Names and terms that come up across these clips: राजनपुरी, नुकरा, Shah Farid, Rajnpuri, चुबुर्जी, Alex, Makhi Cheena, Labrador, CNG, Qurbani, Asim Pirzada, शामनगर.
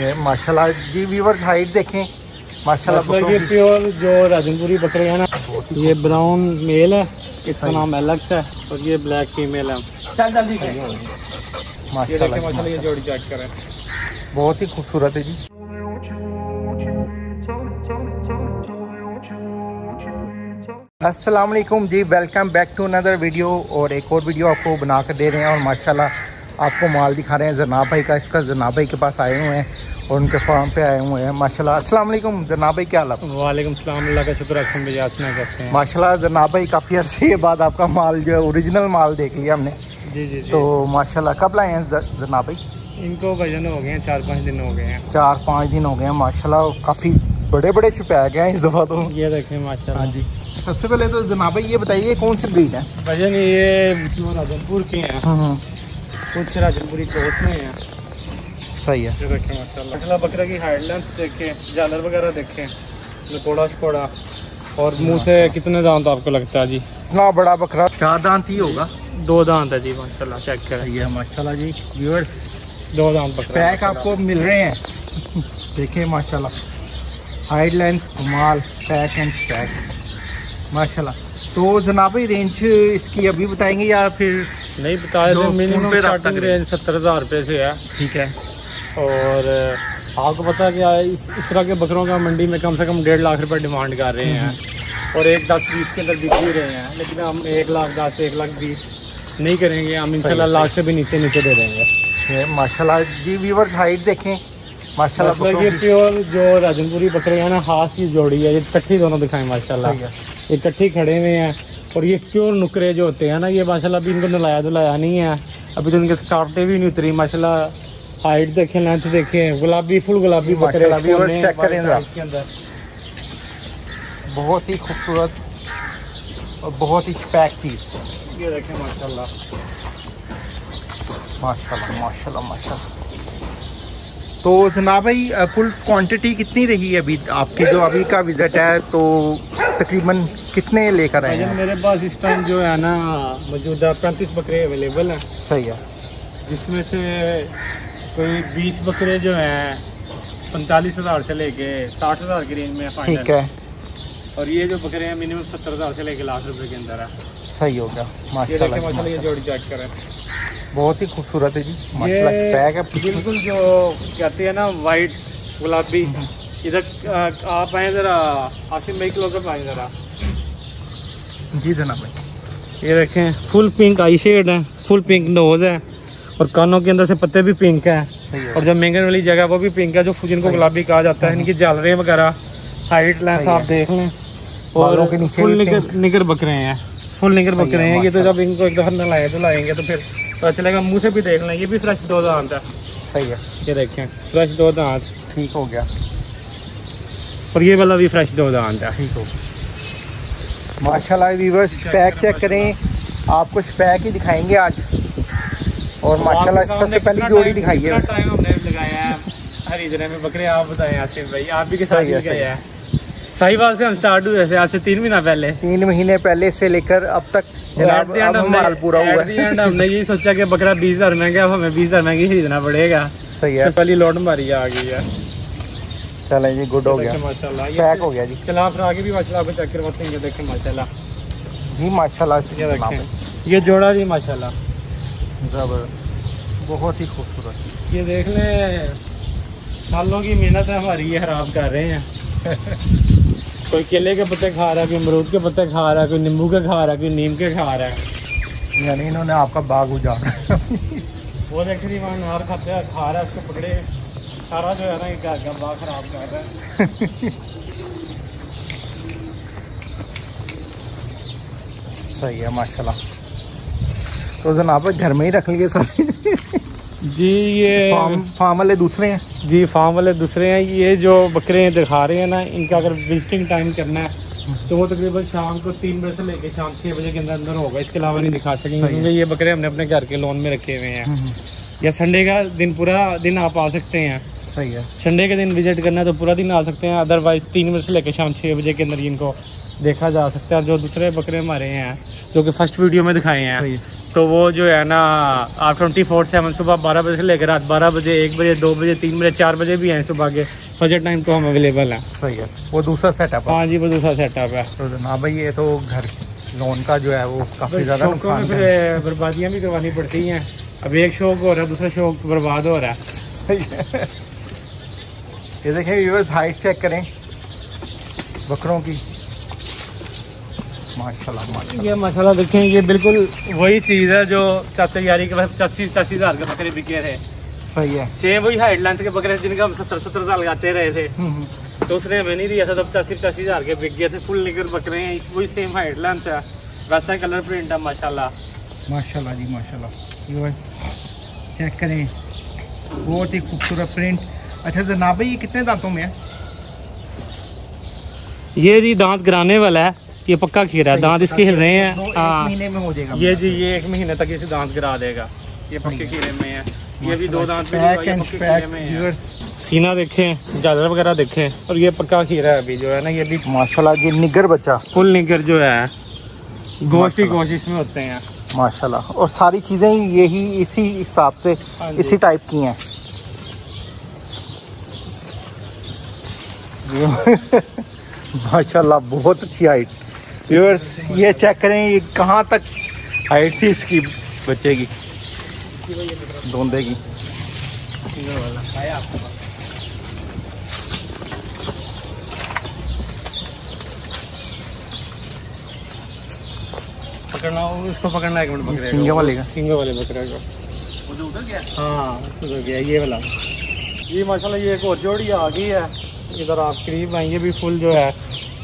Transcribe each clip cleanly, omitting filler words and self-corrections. है माशाल्लाह जी। Viewers height देखें माशाल्लाह। ये प्योर जो राजनपुरी बकरे हैं ना, ये ब्राउन मेल है, इसका नाम एलेक्स है, और ये ब्लैक फीमेल है। चल जल्दी माशाल्लाह। ये जोड़ी चेक करें, बहुत ही खूबसूरत है जी। अस्सलाम वालेकुम जी, welcome back to another video. और एक और वीडियो आपको बना कर दे रहे हैं और माशाल्लाह आपको माल दिखा रहे हैं जनाब भाई का। इसका जनाब भाई के पास आए हुए हैं और उनके फार्म पे आए हुए हैं माशाल्लाह। अस्सलाम वालेकुम जनाब भाई, क्या हाल है? वालेकुम सलाम, अल्लाह का शुक्र है माशाल्लाह। जनाब भाई काफ़ी अरसे बाद आपका माल जो है ओरिजिनल माल देख लिया हमने। जी जी तो माशाल्लाह कब लाए हैं जनाब भाई? इनको वजन हो गए हैं 4-5 दिन हो गए हैं। 4-5 दिन हो गए हैं माशाल्लाह। काफ़ी बड़े बड़े छुपाए गए हैं इस दफ़ा तो, ये देखें माशाल्लाह। हाँ जी, सबसे पहले तो जनाब भाई ये बताइए कौन सी ब्रीड है? भजन ये राजनपुर के हैं, कुछ राजनपुरी क्रॉस में हैं। सही है, ये देखें माशाल्लाह। बकरा की हाइट लेंथ देखें, जालर वगैरह देखें, लकोड़ा शकोड़ा, और मुंह से कितने दांत आपको लगता है जी? इतना बड़ा बकरा 4 दांत ही होगा, 2 दांत है जी माशाल्लाह। चेक करिए माशाल्लाह जी व्यूअर्स, 2 दांत बकरा पैक आपको मिल रहे हैं। देखें माशाल्लाह हाइट लेंथ माल पैक एंड पैक माशाल्लाह। तो जनाब भाई रेंज इसकी अभी बताएंगे या फिर नहीं बताया? जो मिनिमम स्टार्टिंग रेंज 70,000 रुपये से है। ठीक है। और आपको पता क्या है, इस तरह के बकरों का मंडी में कम से कम 1.5 लाख रुपये डिमांड कर रहे हैं, और 1 10 20 के अंदर बिक भी रहे हैं, लेकिन हम 1 लाख 10 1 लाख 20 नहीं करेंगे, हम इंशाल्लाह लाख से भी नीचे नीचे दे देंगे माशाल्लाह जी। व्यूअर्स हाइट देखें माशाल्लाह। ये प्योर जो राजनपुरी बकरे हैं ना, हाथ की जोड़ी है, ये इकट्ठी दोनों दिखाएं माशाल्लाह, इकट्ठी खड़े हुए हैं। और ये प्योर नुकरे जो होते हैं ना, ये माशाल्लाह अभी इनको नलाया धुलाया नहीं है, अभी तो इनके स्कार्फें भी नहीं उतरी माशाल्लाह। हाइट देखें, लेंथ देखें, गुलाबी फुल गुलाबी बकरे के अंदर, बहुत ही खूबसूरत और बहुत ही पैक चीज़। ये देखें माशाल्लाह माशाल्लाह माशाल्लाह माशाल्लाह। तो जनाब भाई कुल क्वांटिटी कितनी रही है अभी आपकी जो अभी का विज़िट है? तो तकरीबन कितने लेकर आए हैं? मेरे पास इस टाइम जो है ना मौजूदा 35 बकरे अवेलेबल हैं। सही है। जिसमें से कोई 20 बकरे जो हैं 45,000 से लेके 60,000 की रेंज में फाइनल। ठीक है। और ये जो बकरे हैं मिनिमम 70,000 से लेके लाख रुपये के अंदर है। सही हो गया माशाल्लाह। ये जोड़ी चेक करें, बहुत ही खूबसूरत है जी माशाल्लाह। बिल्कुल जो कहते हैं ना वाइट गुलाबी। इधर आप आए ज़रा आसिम भाई, क्लोजअप आए ज़रा। जी जनाब भाई ये देखें, फुल पिंक आई शेड है, फुल पिंक नोज़ है, और कानों के अंदर से पत्ते भी पिंक है, और जो मेंगन वाली जगह वो भी पिंक है, जो जिनको गुलाबी कहा जाता है। इनकी जालरें वगैरह हाइट लेंथ आप देख लें, और फुल निगर बकरे हैं, फुल निगर बकरे हैं। ये तो जब इनको एक दफ़ा नहलाए धुलाएंगे तो फिर पता चलेगा। मुँह से भी देख लें, ये भी फ्रेश 2 दांत है। सही है। ये देखें फ्रेश 2 दांत। ठीक हो गया। और ये वाला भी फ्रेश 2 दांत है। ठीक हो गया माशाल्लाह। व्यूअर्स पैक चेक करें, आपको पैक ही दिखाएंगे आज। और माशाल्लाह सबसे पहली जोड़ी दिखाई है। टाइम हमने लगाया है खरीदने में बकरे, आप बताएं आसिफ भाई, आप भी के साथ लगाया है? सही बात से हम स्टार्ट हुए थे आज से 3 महीना पहले, 3 महीने पहले से लेकर अब तक जनाब माल पूरा हुआ है। हमने यही सोचा कि बकरा 20,000 महंगा, अब हमें 20,000 महंगी खरीदना पड़ेगा। सही है। पहली लॉट हमारी आ गई है। चले जी, गुड हो गया माशाल्लाह, पैक हो गया जी। चला फिर आगे भी माशाल्लाह आप चेक करवाते हैं। ये देखें माशाल्लाह जी माशाल्लाह। ये जोड़ा जी माशाल्लाह जबरदस्त, बहुत ही खूबसूरत। ये देख लें, सालों की मेहनत है हमारी, ये खराब कर रहे हैं। कोई केले के पत्ते खा रहा है, कोई अमरूद के पत्ते खा रहा है, कोई नींबू के खा रहा है, कोई नीम के खा रहा है। यानी इन्होंने आपका बाग उजाड़ा। वो देखिए वहाँ नार खाते हैं, खा रहा है, उसको पकड़े सारा जो है ना घर का बाग खराब कर रहा है। सही है माशाल्लाह। तो जनाब घर में ही रख लिए सारे? जी ये फार्म वाले दूसरे हैं। जी फार्म वाले दूसरे हैं। ये जो बकरे दिखा रहे हैं ना, इनका अगर विजिटिंग टाइम करना है तो वो तकरीबन शाम को 3 बजे से लेकर शाम 6 बजे के अंदर अंदर होगा। इसके अलावा नहीं दिखा सकेंगे क्योंकि ये बकरे हमने अपने घर के लॉन में रखे हुए हैं। या संडे का दिन पूरा दिन आप आ सकते हैं। सही है। संडे के दिन विजिट करना है तो पूरा दिन आ सकते हैं, अदरवाइज 3 बजे से लेकर शाम 6 बजे के अंदर इनको देखा जा सकता है। जो दूसरे बकरे हमारे हैं जो कि फर्स्ट वीडियो में दिखाए हैं तो वो जो है ना आप 24/7 सुबह 12 बजे से लेकर रात 12 बजे 1 बजे 2 बजे 3 बजे 4 बजे भी हैं सुबह के फजर टाइम तो हम अवेलेबल हैं। सही है, वो दूसरा सेटअप है। हाँ जी वो दूसरा सेटअप है। तो जनाब भाई ये तो घर लोन का जो है वो काफ़ी ज़्यादा बर्बादियाँ भी करवानी पड़ती हैं। अब एक शौक हो रहा है दूसरा शौक बर्बाद हो रहा है। सही है। ये देखें व्यूअर्स हाइट चेक करें बकरों की, माशाल्लाह माशाल्लाह। ये माशाल्लाह देखें ये बिल्कुल वही चीज़ है जो चाचा यारी के पास 85-80 हज़ार के बकरे बिके रहे। सही है, सेम वही हाइट लेंथ के बकरे जिनका हम 70-70 साल लगाते रहे थे तो उसने हमें नहीं दिया था, तब 85-80 हज़ार के बिक गए थे। फुल लेकर बकरे हैं, वही सेम हाइट लेंथ है, वैसा कलर प्रिंट है। माशाल्लाह माशाल्लाह जी माशाल्लाह। व्यूअर्स चेक करें बहुत ही खूबसूरत प्रिंट। अच्छा जनाब भाई ये कितने दांतों में है? ये जी दांत गिराने वाला है, ये पक्का खीरा है, दांत इसके हिल रहे हैं। महीने में हो जाएगा ये जी, ये 1 महीने तक इसे दांत गिरा देगा। ये पक्के खीरे में है, ये भी 2 दांत में। सीना देखें, जादर वगैरह देखें, और ये पक्का खीरा है अभी जो है ना। ये भी माशाल्लाह जी निगर बच्चा, फुल निगर जो है, गोश्त ही गोश्त इसमें होते हैं माशाल्लाह। और सारी चीज़ें यही इसी हिसाब से इसी टाइप की हैं। माशाल्लाह बहुत अच्छी हाइट। व्यूअर्स ये चेक करें ये कहाँ तक हाइट थी इसकी बच्चे की धोंदे की। पकड़ना उसको, पकड़ना 1 मिनट पकड़ेगा, सिंगे वाले का, सिंगे वाले पकड़ेगा। वो जो उधर गया, हाँ उधर गया ये वाला। ये माशाल्लाह ये एक और जोड़ी आ गई है इधर आप करीब हैं। ये भी फुल जो है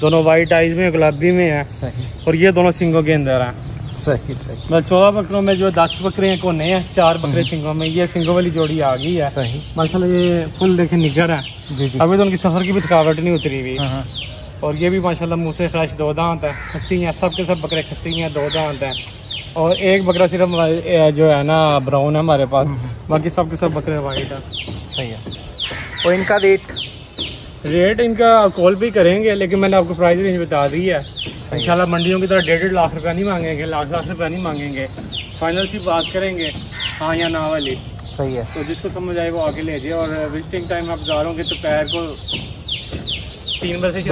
दोनों वाइट आइज में गुलाबी में है। सही। और ये दोनों सिंगों के अंदर हैं। सही सही। मतलब 14 बकरों में जो 10 बकरे हैं कोने हैं, 4 बकरे सिंगों में। ये सिंगों वाली जोड़ी आ गई है। सही माशाल्लाह। ये फुल देखे निगर है अभी तो, उनकी सफ़र की भी थकावट नहीं उतरी हुई। और ये भी माशाल्लाह मुँह से फ्रेश 2 दांत हैं, खस्सी हैं, सब के सब बकरे खस्सी हैं, 2 दांत हैं। और एक बकरा सिर्फ जो है ना ब्राउन है हमारे पास, बाकी सब के सब बकरे वाइट हैं। सही है। और इनका रेट इनका कॉल भी करेंगे, लेकिन मैंने आपको प्राइस रेंज बता दी है। इंशाल्लाह मंडियों की तरह 1.5-1.5 लाख रुपया नहीं मांगेंगे, लाख रुपया नहीं मांगेंगे, फाइनल सी बात करेंगे हाँ या ना वाली। सही है। तो जिसको समझ आए वो आके ले जाइए। और विजिटिंग टाइम आप जा रहे होंगे दोपहर को 3 बजे से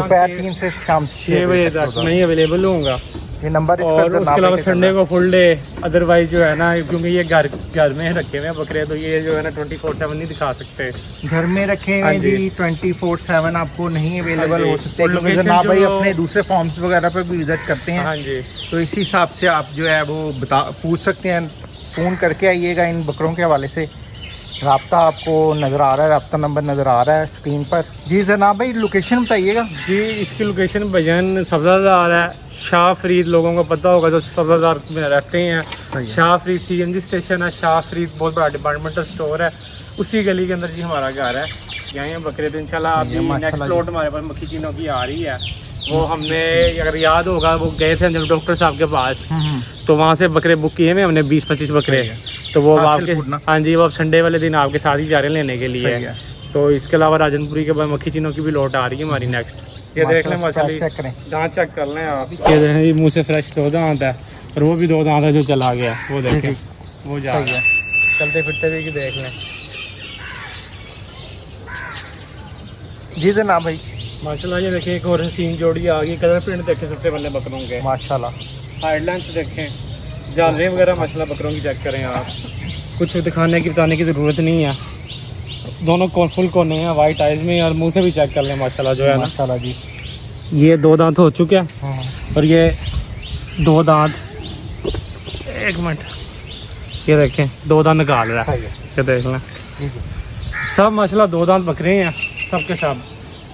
शाम 6 बजे तक नहीं अवेलेबल होगा। ये नंबर और उसके अलावा संडे को फुल डे। अदरवाइज जो है ना क्योंकि ये घर में रखे हुए हैं बकरे, तो ये जो है ना 24/7 नहीं दिखा सकते। घर में रखे हुए जी 24/7 आपको नहीं अवेलेबल हो सकते, क्योंकि जनाब भाई अपने दूसरे फॉर्म्स वगैरह पर भी विजिट करते हैं। हाँ जी। तो इसी हिसाब से आप जो है वो पूछ सकते हैं, फ़ोन करके आइएगा। इन बकरों के हवाले से राब्ता आपको नज़र आ रहा है, राब्ता नंबर नज़र आ रहा है स्क्रीन पर। जी जनाब भाई लोकेशन बताइएगा। जी इसकी लोकेशन भजन सब्ज़ा बाज़ार है, शाह फरीद लोगों को पता होगा जो सब्ज़ा बाज़ार में रहते हैं। शाह फरीद CNG स्टेशन है, शाह फरीद बहुत बड़ा डिपार्टमेंटल स्टोर है, उसी गली के अंदर जी हमारा घर है। यहाँ हैं बकरे तो इंशाल्लाह। आप नेक्स्ट प्लॉट हमारे पास मक्खी चीनों की आ रही है, वो हमने अगर याद होगा वो गए थे जब डॉक्टर साहब के पास, तो वहाँ से बकरे बुक किए हैं हमने 20-25 बकरे। तो वो आपके हाँ जी वो आप संडे वाले दिन आपके साथ ही जा रहे हैं लेने के लिए। तो इसके अलावा राजनपुरी के बाद मक्खी चीनों की भी लॉट आ रही है हमारी नेक्स्ट। ये देख लें माशाल्लाह, दांत चेक कर लें आप। ये देखें मुँह से फ्रेश 2 दांत है, और वो भी 2 दांत है जो चला गया, वो देखें वो जा गया। चलते फिरते भी देख लें। जी जनाब भाई माशाल्लाह। ये देखें एक और हसीन जोड़ी आ गई, कलर प्रिंट देखें सबसे पहले बकरों के माशाल्लाह। हाइड लेंथ देखें, जाले वगैरह माशाल्लाह बकरों की चेक करें आप। कुछ दिखाने की बताने की ज़रूरत नहीं है, दोनों फुल कोने हैं, वाइट आइज में, और मुंह से भी चेक कर लें माशाल्लाह जो है ना। माशाल्लाह जी ये 2 दांत हो चुके हैं, और ये 2 दांत 1 मिनट ये देखें 2 दांत निकाल रहा है। ये देख लें सब माशाल्लाह 2 दांत बकरे हैं सब के सब।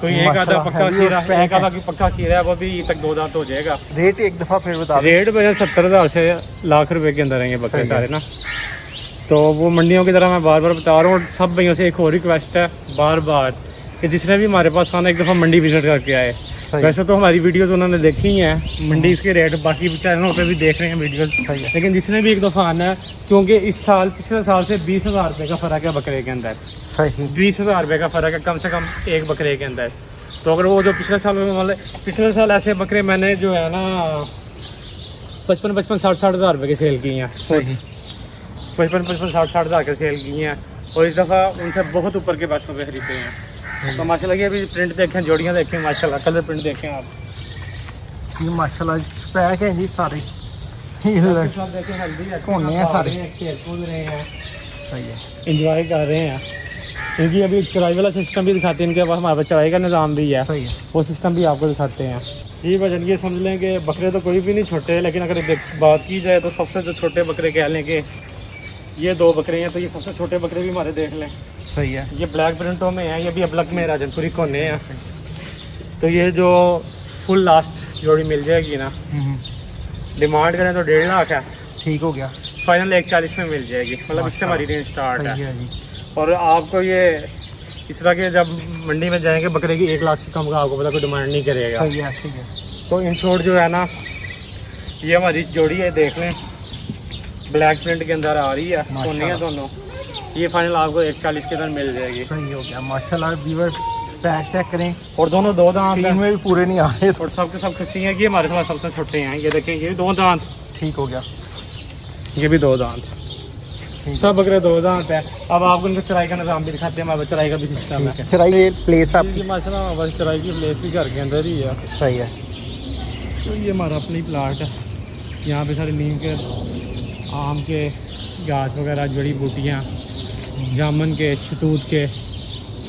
कोई एक आधा पक्का खीरा है, एक आधा की पक्का खीरा है, वो भी तक 2 दांत हो जाएगा। रेट एक दफ़ा फिर बता, रेट भैया 70,000 से लाख रुपए के अंदर आएंगे बकरे सारे ना। तो वो मंडियों की तरह मैं बार बार बता रहा हूँ। सब भैया से एक और रिक्वेस्ट है बार बार कि जिसने भी हमारे पास आना एक दफ़ा मंडी विजिट करके आए। वैसे तो हमारी वीडियोस उन्होंने देखी हैं मंडी के रेट, बाकी चैनलों पे भी देख रहे हैं वीडियोस, लेकिन जिसने भी एक दफ़ा आना है, क्योंकि इस साल पिछले साल से 20,000 रुपये का फ़र्क है बकरे के अंदर। सही 20,000 रुपये का फ़र्क है कम से कम एक बकरे के अंदर। तो अगर वो जो पिछले साल, मतलब पिछले साल ऐसे बकरे मैंने जो है ना 55 60 हज़ार रुपये की सेल की हैं, 55 60 हज़ार की सेल की हैं। और इस दफ़ा उनसे बहुत ऊपर के बादशों पे खरीदे हैं। तो माशाल्लाह ये अभी प्रिंट देखें, जोड़ियाँ देखें, माशाल्लाह कलर प्रिंट देखें आप, ये माशाल्लाह पैक हैं जी सारे, इंजॉय कर रहे हैं। क्योंकि अभी किराए वाला सिस्टम भी दिखाते हैं इनके पास, हमारे पास चराई का निज़ाम भी है, वो सिस्टम भी आपको दिखाते हैं जी। वजन ये समझ लें कि बकरे तो कोई भी नहीं छोटे, लेकिन अगर बात की जाए तो सबसे जो छोटे बकरे कह लें कि ये दो बकरे हैं, तो ये सबसे छोटे बकरे भी हमारे देख लें। सही है, ये ब्लैक प्रिंटों में है, ये भी अबलग में राजनपुरी कोने हैं। तो ये जो फुल लास्ट जोड़ी मिल जाएगी ना, डिमांड करें तो 1.5 लाख है, ठीक हो गया, फाइनल 140 में मिल जाएगी, मतलब इससे हमारी रेंज स्टार्ट है। और आपको ये इस तरह के जब मंडी में जाएंगे बकरे की 1 लाख से कम का आपको पता कोई डिमांड नहीं करेगा। सही है, ठीक है। तो इन शॉर्ट जो है ना, ये हमारी जोड़ी है, देख लें, ब्लैक प्रिंट के अंदर आ रही है, सोने है दोनों, ये फाइनल आपको 140 के अंदर मिल जाएगी। सही हो गया माशाल्लाह। व्यूअर्स पैक चेक करें, और दोनों दो दांत में भी पूरे नहीं आ रहे, और सबके सब खुशी है कि हमारे पास सबसे छोटे हैं। ये देखें, ये भी दो दांत, ठीक हो गया, ये भी दो दांत, सब बकरे दो दांत है। अब आपको उनके चराई का निज़ाम भी दिखाते हैं, चराई का भी सिस्टम है, चराई प्लेस आपकी माशाल्लाह, चराई की प्लेस भी घर के अंदर ही है। सही है, तो ये हमारा अपनी प्लाट है, यहाँ पे सारे नीम के, आम के घास वगैरह, जड़ी बूटियाँ, जामुन के, शतूत के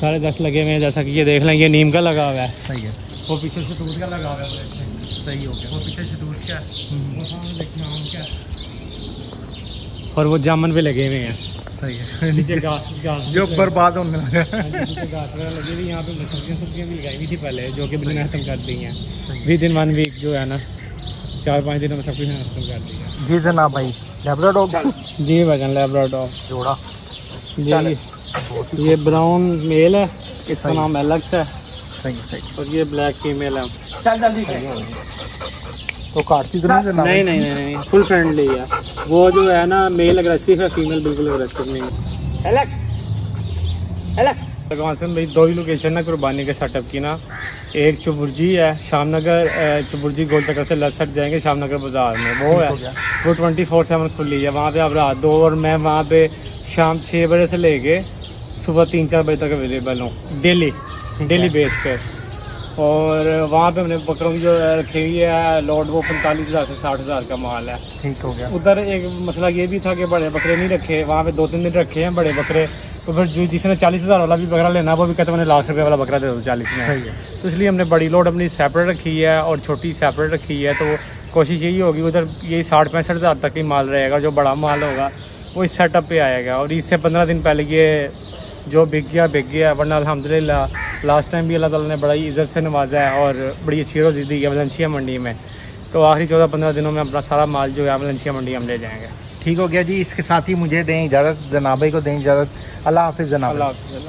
सारे दस लगे हुए हैं। जैसा कि ये देख लें, ये नीम का लगा हुआ है। सही है, वो पीछे शतूत का लगा हुआ है। सही हो गया, वो पीछे शतूत का, वो सामने देखना आम का, और वो जामुन भी लगे हुए हैं। सही है, नीचे घास जो बर्बाद होने लगा, घास वगैरह लगी हुई। यहाँ पे मछलियाँ सब्जियाँ भी लगाई हुई थी पहले, जो कि बिल्कुल खत्म कर दी हैं। 20 दिन 1 वीक जो है ना, 4-5 दिन में सब कुछ खत्म कर दी है जी। जनाब भाई लैब्राडोर जी, वजन लैब्राडोर जोड़ा जी, ये ब्राउन मेल है, इसका नाम एलेक्स है। सही सही, और ये ब्लैक फीमेल है। चल जल्दी तो काटती तो नहीं, नहीं नहीं फुल फ्रेंडली है। वो जो है ना मेल अग्रेसिव है, फीमेल बिल्कुल अग्रेसिव नहीं है। एलेक्स एलेक्स भगवान भाई, दो ही लोकेशन है कुर्बानी के सेटअप की ना, एक चुबुर्जी है शामनगर, चुबुर्जी गोल तक से लसट जाएंगे शामनगर बाजार में, वो है वो 24/7 खुली है, वहाँ पे आप रात 2 और मैं वहाँ पे शाम 6 बजे से लेके सुबह 3-4 बजे तक अवेलेबल हूँ, डेली बेस पे। और वहाँ पे हमने बकरों की जो रखी हुई है लॉट, वो 45,000 से 60,000 का माल है। ठीक हो गया। उधर एक मसला ये भी था कि बड़े बकरे नहीं रखे, वहाँ पे 2-3 दिन रखे हैं बड़े बकरे, तो फिर जो जिसने 40,000 वाला भी बकरा लेना, वो भी कहते मैंने लाख रुपये वाला बकरा दे दो 40 में। तो इसलिए हमने बड़ी लॉट अपनी सेपरेट रखी है और छोटी सेपरेट रखी है। तो कोशिश यही होगी उधर यही 60-65,000 तक ही माल रहेगा, जो बड़ा माल होगा वो इस सेटअप पर आएगा। और इससे 15 दिन पहले ये जो बिक गया, वरना अल्हम्दुलिल्लाह लास्ट टाइम भी अल्लाह ताला ने बड़ा ही इज़्ज़त से नवाजा है और बड़ी अच्छी रोज़ी दी है मलनशिया मंडी में। तो आखिरी 14-15 दिनों में अपना सारा माल जो है मलनशिया मंडी हम ले जाएंगे। ठीक हो गया जी, इसके साथ ही मुझे दें इजाज़त, जनाब भाई को दें इजाज़त। अल्लाह हाफ़िज़ जनाब। अल्लाह हाफ़िज़।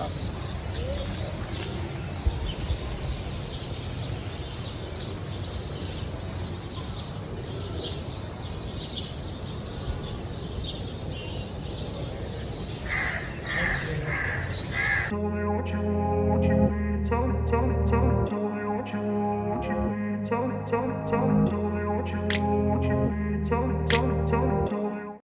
Tell me what you want.